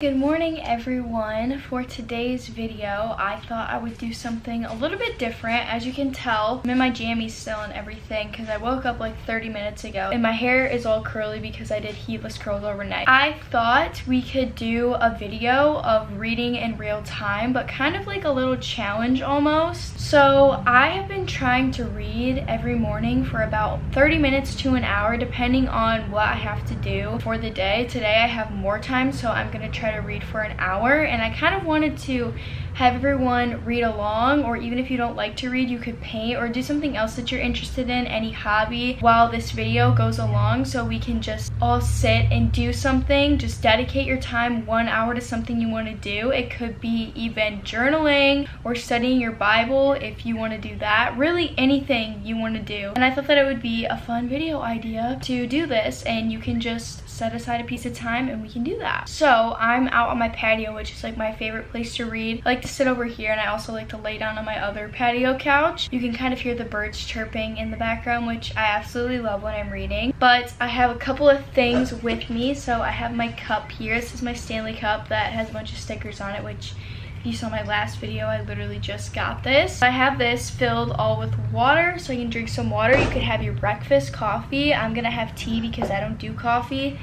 Good morning, everyone. For today's video, I thought I would do something a little bit different. As you can tell, I'm in my jammies still and everything because I woke up like 30 minutes ago and my hair is all curly because I did heatless curls overnight. I thought we could do a video of reading in real time, but kind of like a little challenge almost. So I have been trying to read every morning for about 30 minutes to an hour, depending on what I have to do for the day. Today I have more time, so I'm gonna try to read for an hour, and I kind of wanted to have everyone read along, or even if you don't like to read, you could paint or do something else that you're interested in, any hobby, while this video goes along, so we can just all sit and do something. Just dedicate your time 1 hour to something you want to do. It could be even journaling or studying your Bible if you want to do that, really anything you want to do. And I thought that it would be a fun video idea to do this, and you can just set aside a piece of time and we can do that. So I'm out on my patio, which is like my favorite place to read. I like to sit over here, and I also like to lay down on my other patio couch. You can kind of hear the birds chirping in the background, which I absolutely love when I'm reading. But I have a couple of things with me. So I have my cup here. This is my Stanley cup that has a bunch of stickers on it, which if you saw my last video, I literally just got this. I have this filled all with water, so you can drink some water. You could have your breakfast coffee. I'm gonna have tea because I don't do coffee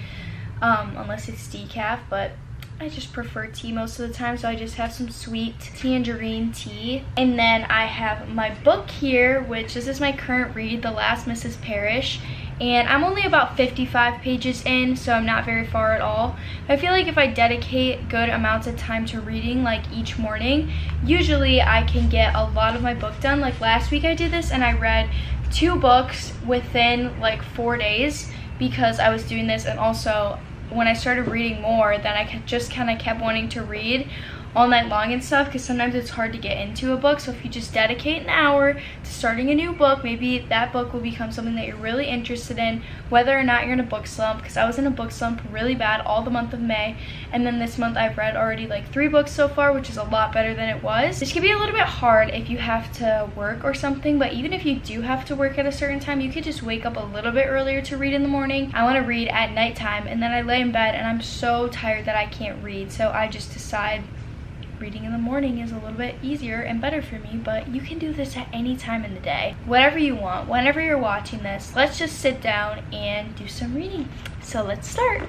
unless it's decaf, but I just prefer tea most of the time, so I just have some sweet tangerine tea. And then I have my book here, which this is my current read, The Last Mrs. Parrish. And I'm only about 55 pages in, so I'm not very far at all. I feel like if I dedicate good amounts of time to reading, like each morning, usually I can get a lot of my book done. Like last week I did this and I read 2 books within like 4 days because I was doing this, and also when I started reading more, then I just kind of kept wanting to read all night long and stuff, because sometimes it's hard to get into a book. So if you just dedicate an hour to starting a new book, maybe that book will become something that you're really interested in, whether or not you're in a book slump, because I was in a book slump really bad all the month of May, and then this month I've read already like 3 books so far, which is a lot better than it was. This can be a little bit hard if you have to work or something, but even if you do have to work at a certain time, you could just wake up a little bit earlier to read in the morning. I want to read at nighttime, and then I lay in bed and I'm so tired that I can't read, so I just decide reading in the morning is a little bit easier and better for me. But you can do this at any time in the day, whatever you want, whenever you're watching this. Let's just sit down and do some reading. So let's start.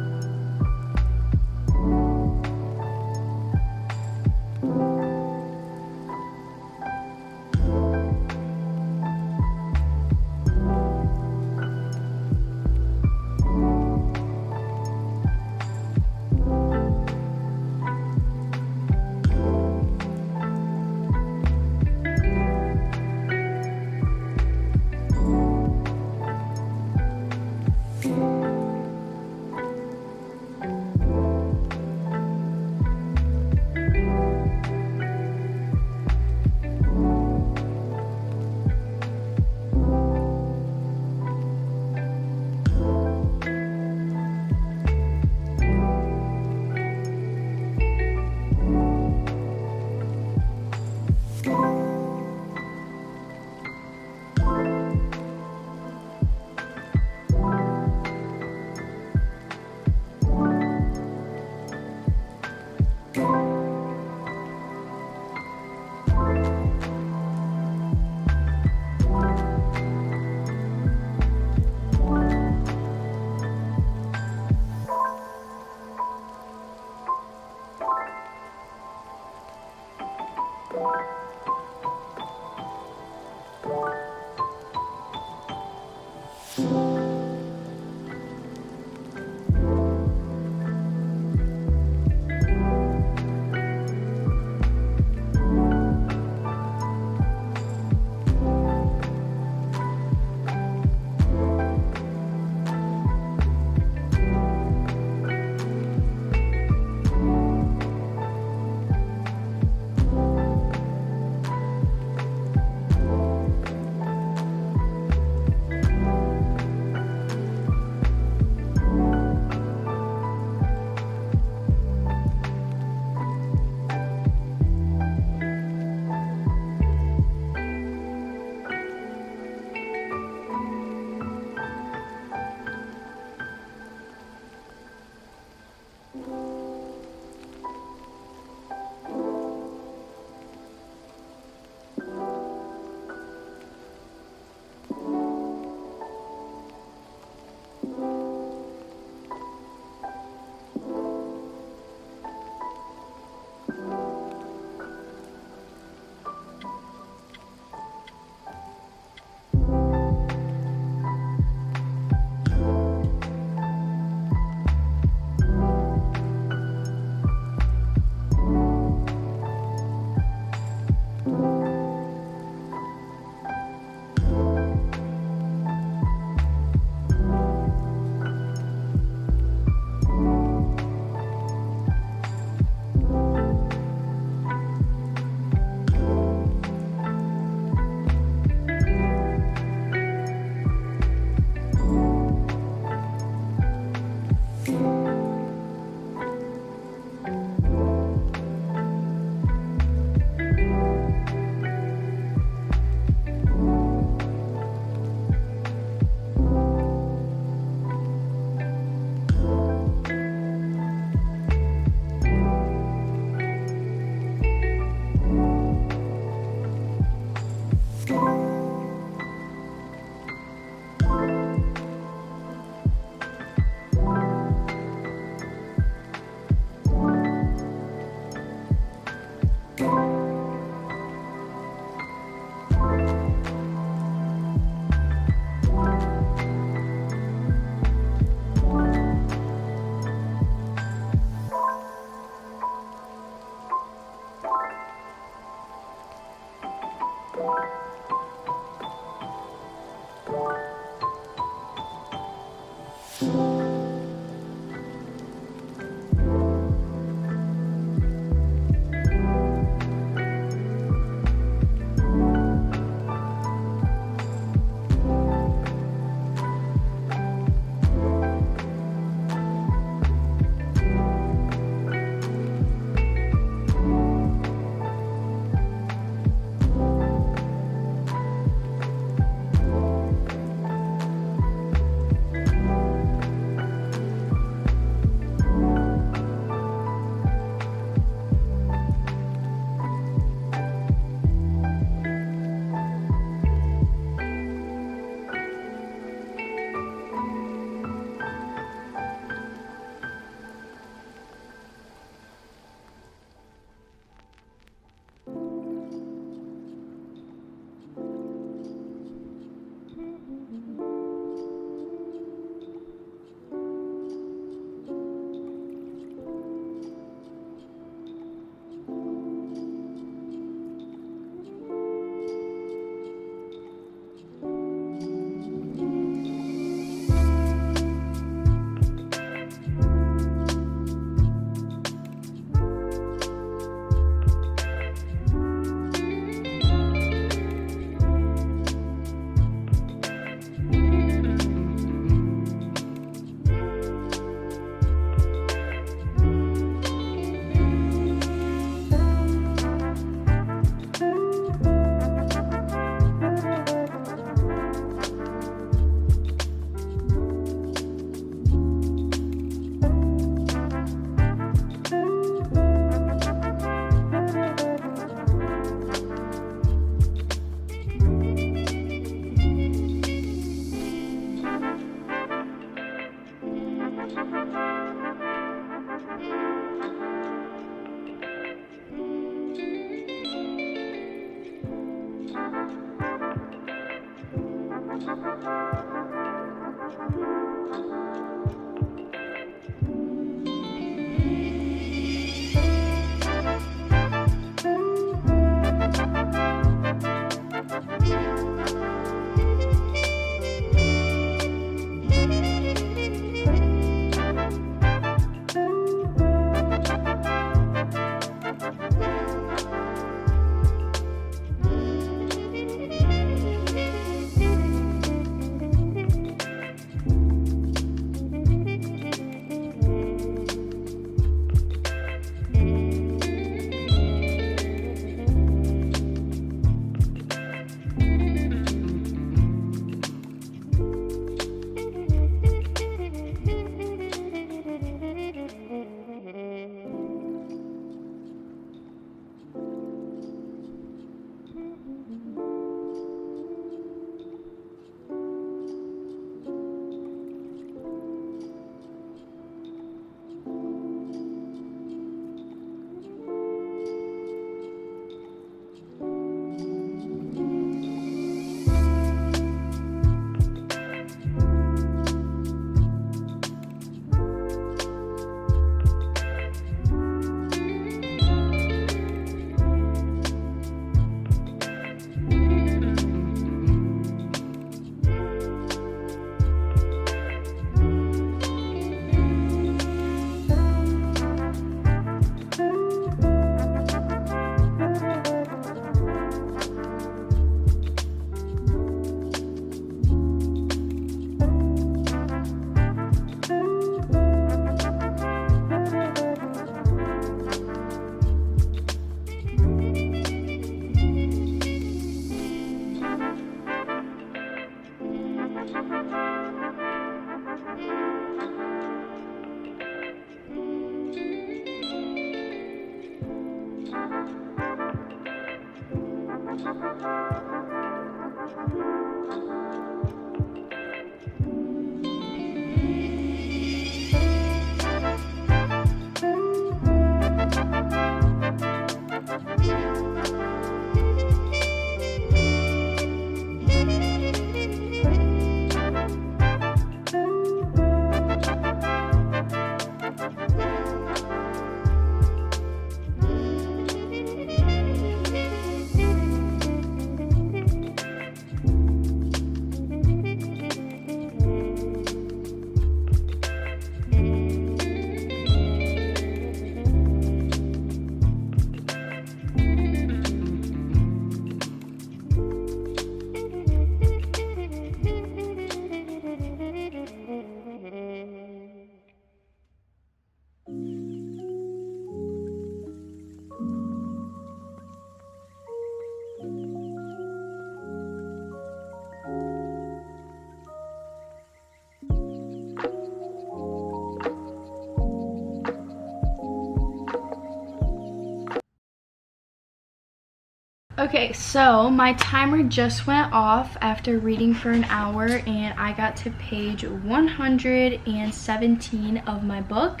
Okay, so my timer just went off after reading for an hour, and I got to page 117 of my book.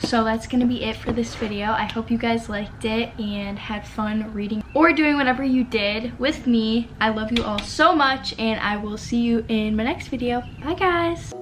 So that's gonna be it for this video. I hope you guys liked it and had fun reading or doing whatever you did with me. I love you all so much, and I will see you in my next video. Bye guys.